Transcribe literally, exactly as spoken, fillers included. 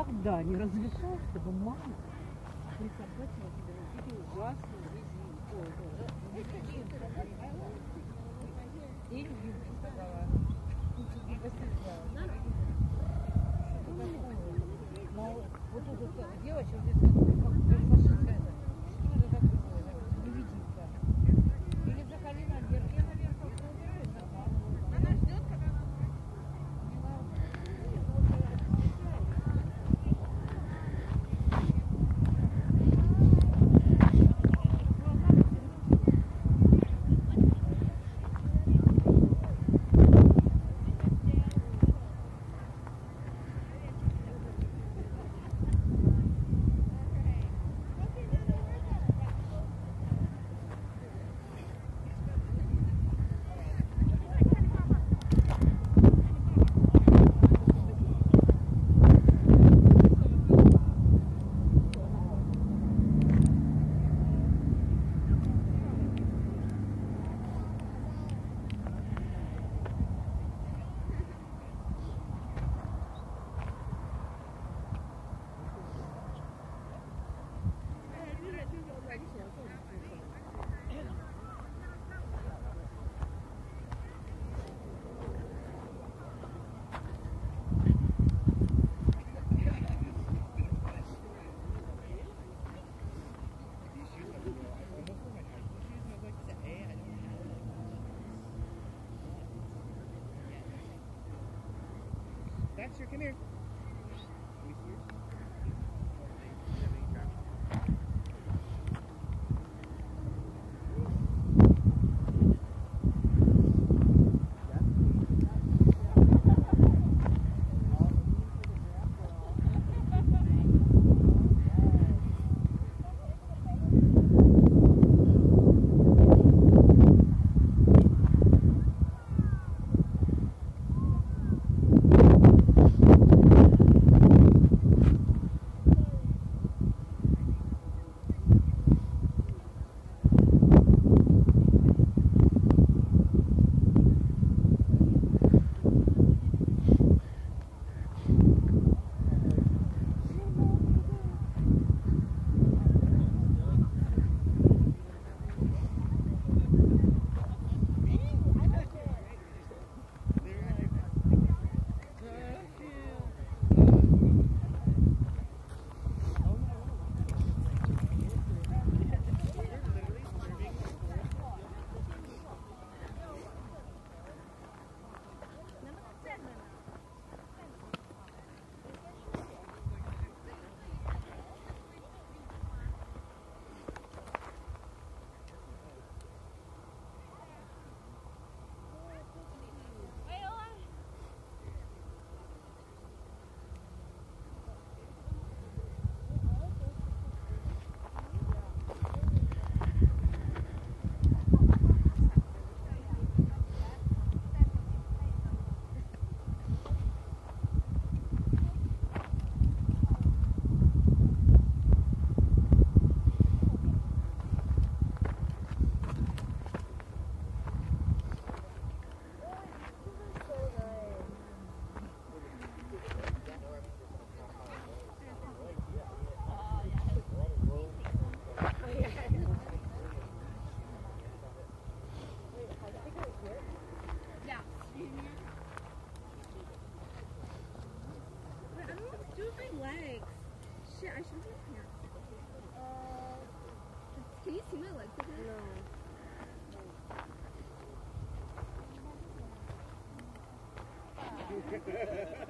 никогда не разрешал, чтобы мама присобачила тебя на такие ужасные жизни. И Юлька сказала, но вот эта девочка, как фашистская, что это такое? Невидимка. Или заходи на дверь, я, наверное, убираюсь. Она ждет, когда она... Baxter, come here. Ha, ha, ha.